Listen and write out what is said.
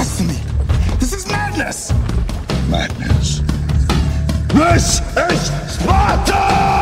blasphemy! This is madness! Madness. This is Sparta!